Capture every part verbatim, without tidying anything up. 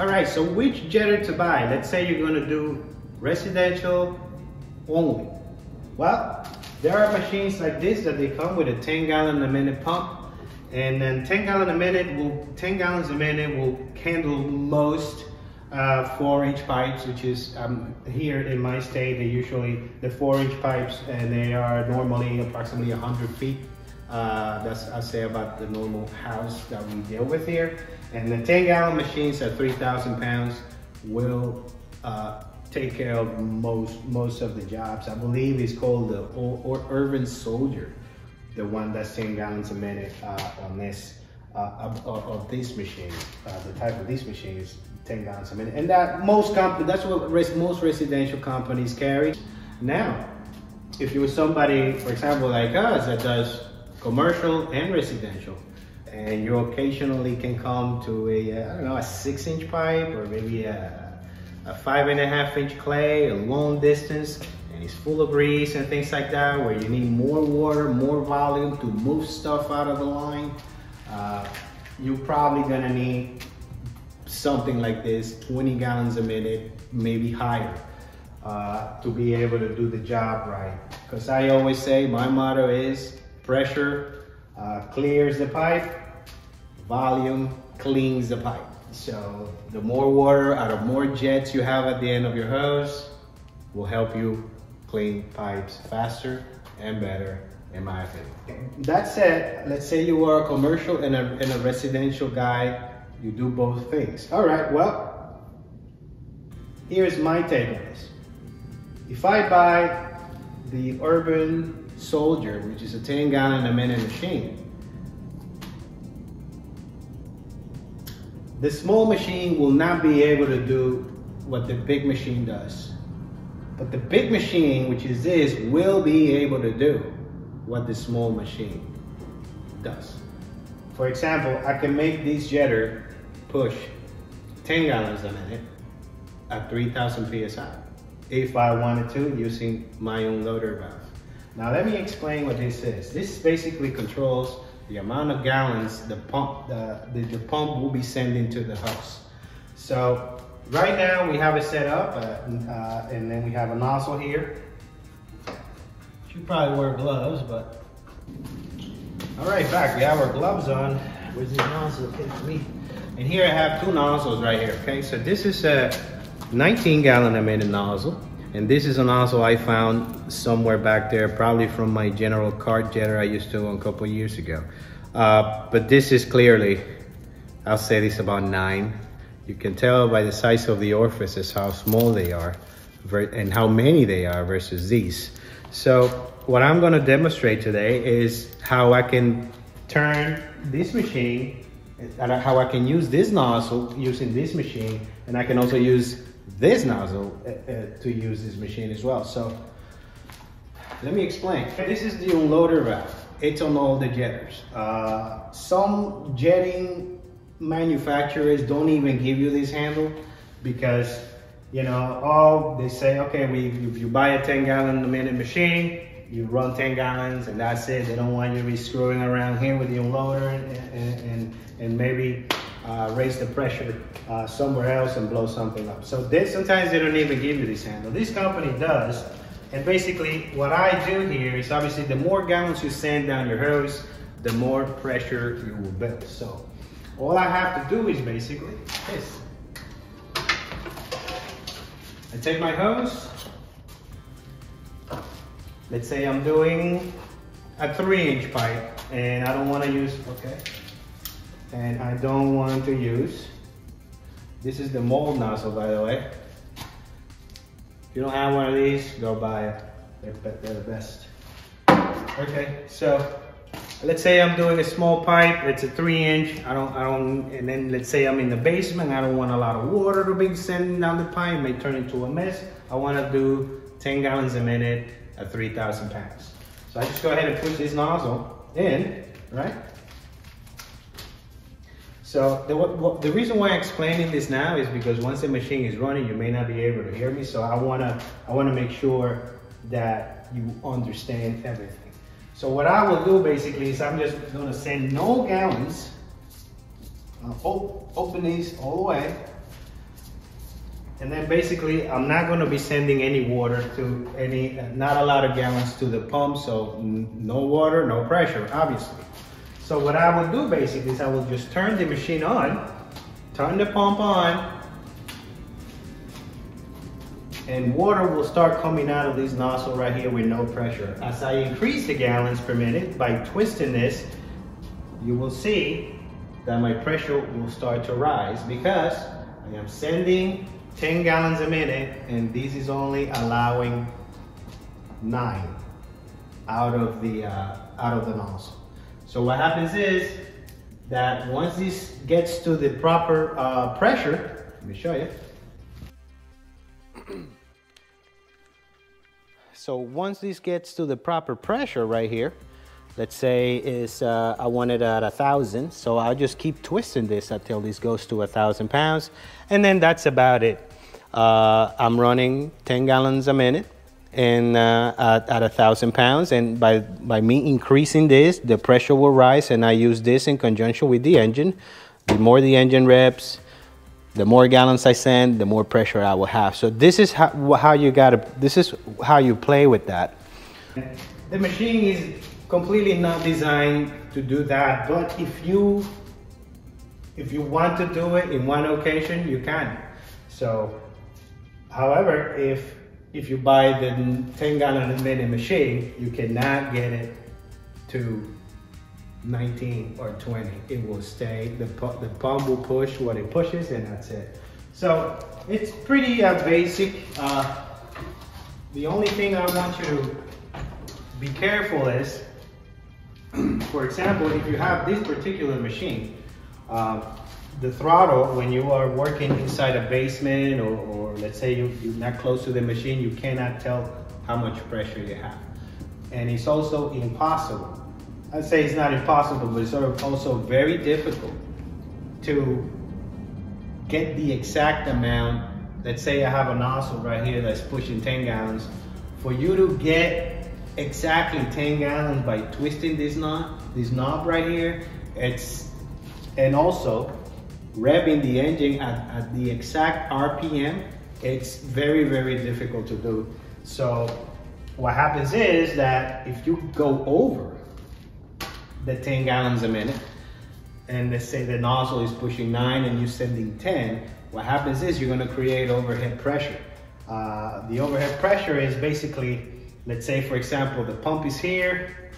Alright, so which jetter to buy? Let's say you're going to do residential only. Well, there are machines like this that they come with a ten gallon a minute pump, and then ten gallon a minute will ten gallons a minute will handle most uh, four inch pipes, which is um, here in my state. They usually the four inch pipes, and they are normally approximately one hundred feet. Uh, that's I say about the normal house that we deal with here. And the ten gallon machines at three thousand pounds will uh, take care of most most of the jobs. I believe it's called the o or Urban Soldier, the one that's ten gallons a minute uh, on this uh, of, of, of these machines. Uh, the type of these machines, ten gallons a minute, and that most company that's what res most residential companies carry. Now, if you were somebody, for example, like us that does commercial and residential, and you occasionally can come to a, I don't know, a six inch pipe, or maybe a, a five and a half inch clay, a long distance, and it's full of grease and things like that, where you need more water, more volume to move stuff out of the line. Uh, you're probably gonna need something like this, twenty gallons a minute, maybe higher, uh, to be able to do the job right. Because I always say, my motto is, pressure uh, clears the pipe, volume cleans the pipe. So the more water out of more jets you have at the end of your hose will help you clean pipes faster and better, in my opinion. That said, let's say you are a commercial and a, and a residential guy, you do both things. All right, well, here's my take on this. If I buy the Urban Soldier, which is a ten gallon a minute machine, the small machine will not be able to do what the big machine does, but the big machine, which is this, will be able to do what the small machine does. For example, I can make this jetter push ten gallons a minute at three thousand P S I if I wanted to, using my own loader valve. Now let me explain what this is. This basically controls the amount of gallons the pump, the, the, the pump will be sending to the hose. So right now we have it set up, uh, uh, and then we have a nozzle here. Should probably wear gloves, but. All right, back, we have our gloves on. Where's the nozzle? And here I have two nozzles right here, okay? So this is a nineteen gallon a minute nozzle. And this is a nozzle I found somewhere back there, probably from my general cart jetter I used to a couple years ago. Uh, but this is clearly, I'll say this about nine. You can tell by the size of the orifices how small they are and how many they are versus these. So what I'm gonna demonstrate today is how I can turn this machine, how I can use this nozzle using this machine, and I can also use this nozzle uh, uh, to use this machine as well. So let me explain. This is the unloader valve. It's on all the jetters. Uh, some jetting manufacturers don't even give you this handle because, you know, oh, they say, okay, we, if you buy a ten gallon a minute machine, you run ten gallons and that's it. They don't want you to be screwing around here with the unloader and, and, and, and maybe Uh, raise the pressure uh, somewhere else and blow something up. So they, sometimes they don't even give you this handle. This company does, and basically what I do here is, obviously the more gallons you send down your hose, the more pressure you will build. So all I have to do is basically this. I take my hose, let's say I'm doing a three inch pipe and I don't want to use, okay, and I don't want to use, this is the mold nozzle, by the way. If you don't have one of these, go buy it. They're, they're the best. Okay, so let's say I'm doing a small pipe, it's a three inch, I don't, I don't, and then let's say I'm in the basement, I don't want a lot of water to be sending down the pipe, it may turn into a mess. I wanna do ten gallons a minute at three thousand pounds. So I just go ahead and push this nozzle in, right? So the, what, the reason why I'm explaining this now is because once the machine is running, you may not be able to hear me. So I wanna, I wanna make sure that you understand everything. So what I will do basically is I'm just gonna send no gallons. I'll open these all the way. And then basically I'm not gonna be sending any water to any, not a lot of gallons to the pump. So no water, no pressure, obviously. So what I will do basically is I will just turn the machine on, turn the pump on, and water will start coming out of this nozzle right here with no pressure. As I increase the gallons per minute by twisting this, you will see that my pressure will start to rise because I am sending ten gallons a minute and this is only allowing nine out of the, uh, out of the nozzle. So what happens is that once this gets to the proper uh, pressure, let me show you. So once this gets to the proper pressure right here, let's say is uh, I want it at a thousand, so I'll just keep twisting this until this goes to a thousand pounds, and then that's about it. Uh, I'm running ten gallons a minute, and uh, at, at a thousand pounds, and by by me increasing this, the pressure will rise, and I use this in conjunction with the engine. The more the engine reps, the more gallons I send, the more pressure I will have. So this is how, how you gotta, this is how you play with that. The machine is completely not designed to do that, but if you, if you want to do it in one occasion, you can. So, however, if, if you buy the ten gallon a minute machine, you cannot get it to nineteen or twenty, it will stay, the, pu the pump will push what it pushes and that's it. So it's pretty uh, basic. Uh, the only thing I want you to be careful is, for example, if you have this particular machine, uh, the throttle, when you are working inside a basement or, or let's say you, you're not close to the machine, you cannot tell how much pressure you have. And it's also impossible. I'd say it's not impossible, but it's sort of also very difficult to get the exact amount. Let's say I have a nozzle right here that's pushing ten gallons. For you to get exactly ten gallons by twisting this knob, this knob right here, it's, and also revving the engine at, at the exact R P M, it's very, very difficult to do. So what happens is that if you go over the ten gallons a minute, and let's say the nozzle is pushing nine and you're sending ten, what happens is you're gonna create overhead pressure. Uh, the overhead pressure is basically, let's say for example, the pump is here,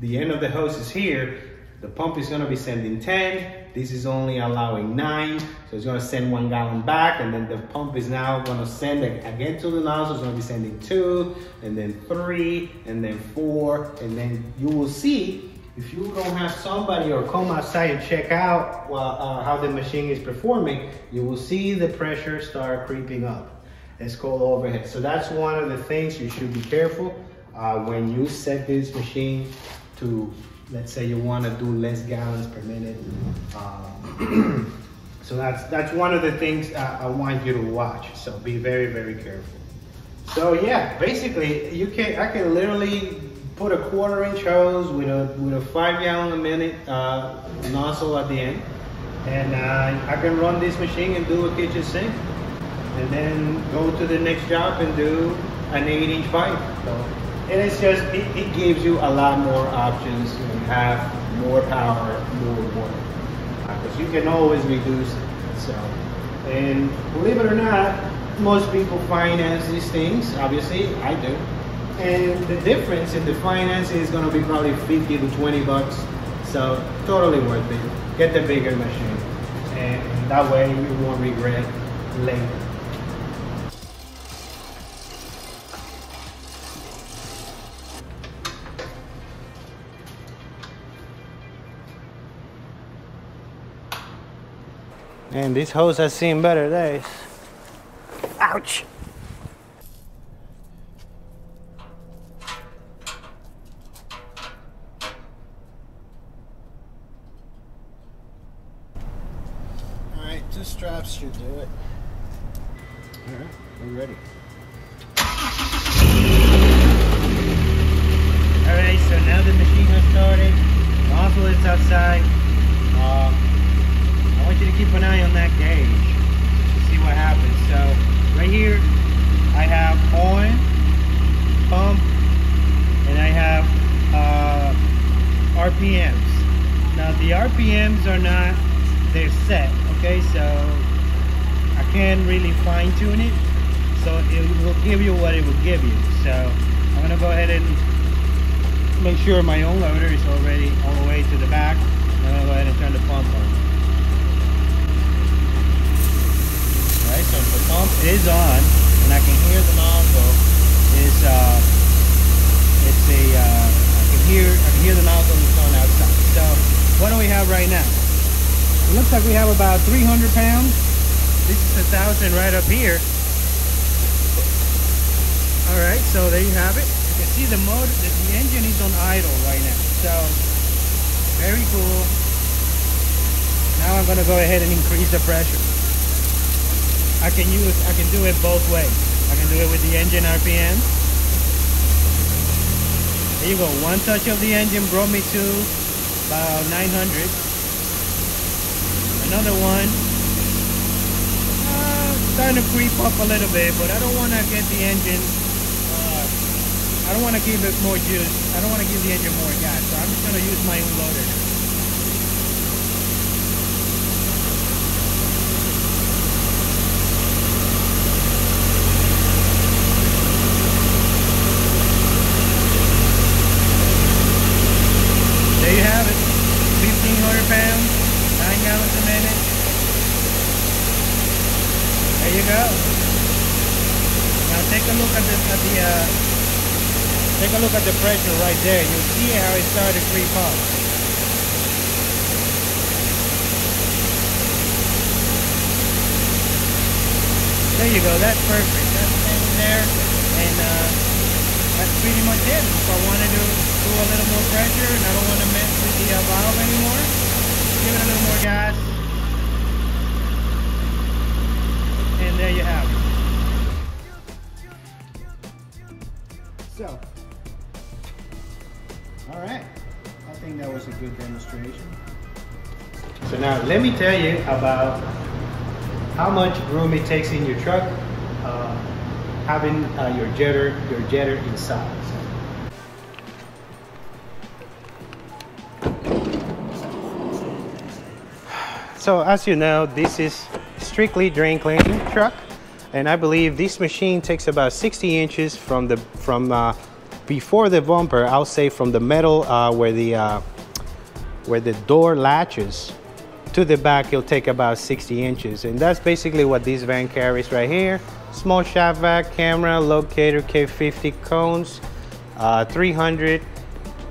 the end of the hose is here, the pump is gonna be sending ten, this is only allowing nine, so it's gonna send one gallon back, and then the pump is now gonna send again to the nozzle, it's gonna be sending two, and then three, and then four, and then you will see if you don't have somebody or come outside and check out uh, uh, how the machine is performing, you will see the pressure start creeping up. It's called overhead. So that's one of the things you should be careful uh, when you set this machine to, let's say you want to do less gallons per minute. Uh, so that's, that's one of the things I, I want you to watch. So be very, very careful. So yeah, basically you can, I can literally put a quarter inch hose with a, with a five gallon a minute uh, nozzle at the end. And uh, I can run this machine and do a kitchen sink and then go to the next job and do an eight inch pipe. So, and it's just, it, it gives you a lot more options and have more power, more water. Because you can always reduce it. So, and believe it or not, most people finance these things. Obviously, I do. And the difference in the financing is going to be probably fifty to twenty bucks. So totally worth it. Get the bigger machine. And that way you won't regret later. And this hose has seen better days. Ouch! Alright, two straps should do it. Alright, we're ready. Alright, so now the machine has started. The oscillator's outside. Um, I want you to keep an eye on that gauge to see what happens. So, right here, I have on, pump, and I have uh, R P Ms. Now, the R P Ms are not, they're set, okay? So, I can't really fine tune it. So, it will give you what it will give you. So, I'm gonna go ahead and make sure my own loader is already all the way to the back. Then I'll go ahead and turn the pump on. Alright, so the pump is on, and I can hear the nozzle is uh it's a uh I can hear I can hear the nozzle is on outside. So what do we have right now? It looks like we have about three hundred pounds. This is a thousand right up here. Alright, so there you have it. You can see the motor the, the engine is on idle right now. So very cool. Now I'm gonna go ahead and increase the pressure. I can use, I can do it both ways. I can do it with the engine R P M. There you go, one touch of the engine brought me to about nine hundred. Another one, uh, starting to creep up a little bit, but I don't wanna get the engine, I don't want to give it more juice. I don't want to give the engine more gas, so I'm just going to use my own loader now. There you have it. fifteen hundred pounds, nine gallons a minute. There you go. Now take a look at the, at the uh, Take a look at the pressure right there. You'll see how it started to creep up. There you go, that's perfect. That's in there. And uh, that's pretty much it. If I want to do, do a little more pressure and I don't want to mess with the uh, valve anymore, give it a little more gas. And there you have it. So. Alright, I think that was a good demonstration. So now let me tell you about how much room it takes in your truck, uh, having uh, your jetter, your jetter inside. So as you know, this is strictly drain cleaning truck, and I believe this machine takes about sixty inches from the from. Uh, Before the bumper, I'll say from the metal uh, where the uh, where the door latches to the back, you'll take about sixty inches, and that's basically what this van carries right here. Small shaft vac, camera, locator, K fifty cones, uh, three hundred.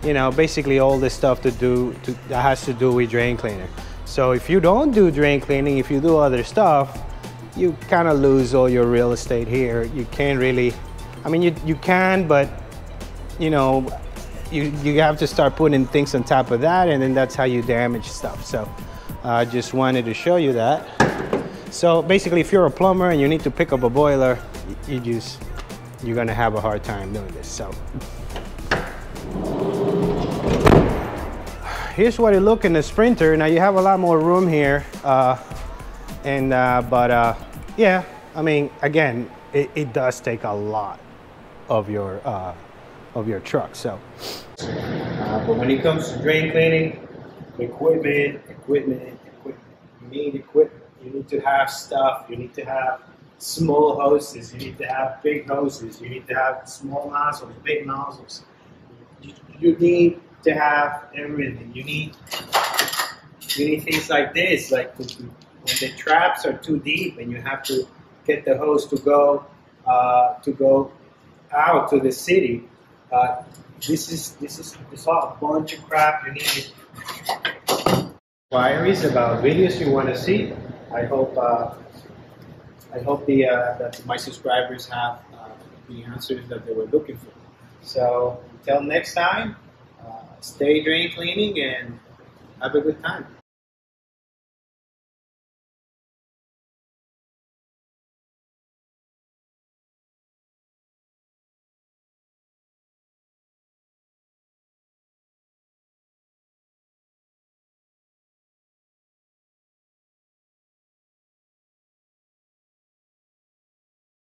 You know, basically all the stuff to do to, that has to do with drain cleaner. So if you don't do drain cleaning, if you do other stuff, you kind of lose all your real estate here. You can't really. I mean, you you can, but you know, you, you have to start putting things on top of that, and then that's how you damage stuff. So I uh, just wanted to show you that. So basically, if you're a plumber and you need to pick up a boiler, you just, you're gonna have a hard time doing this. So here's what it looks in the Sprinter. Now you have a lot more room here. Uh, and, uh, but uh, yeah, I mean, again, it, it does take a lot of your, uh, of your truck. So uh, but when it comes to drain cleaning equipment equipment equipment you need equipment, you need to have stuff, you need to have small hoses, you need to have big hoses, you need to have small nozzles, big nozzles, you, you need to have everything. You need you need things like this, like when the traps are too deep and you have to get the hose to go uh, to go out to the city. Uh, this is this is it's all a bunch of crap. You need inquiries about videos you want to see. I hope uh, I hope the uh, that my subscribers have uh, the answers that they were looking for. So until next time, uh, stay drain cleaning and have a good time.